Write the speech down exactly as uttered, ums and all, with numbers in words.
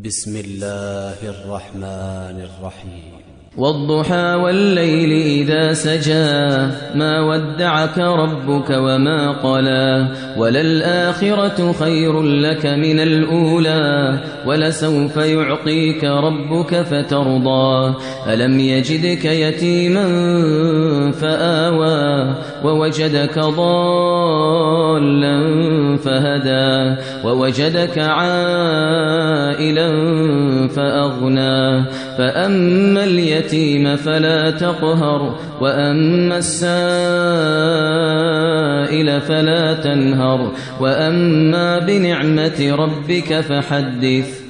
بسم الله الرحمن الرحيم والضحى والليل إذا سجى ما ودعك ربك وما قلى وللآخرة خير لك من الأولى ولسوف يعطيك ربك فترضى ألم يجدك يتيما فآوى ووجدك ضالا فهدى ووجدك عائلا فأغنى فأما اليتيم فلا تقهر وأما السائل فلا تنهر وأما بنعمة ربك فحدث.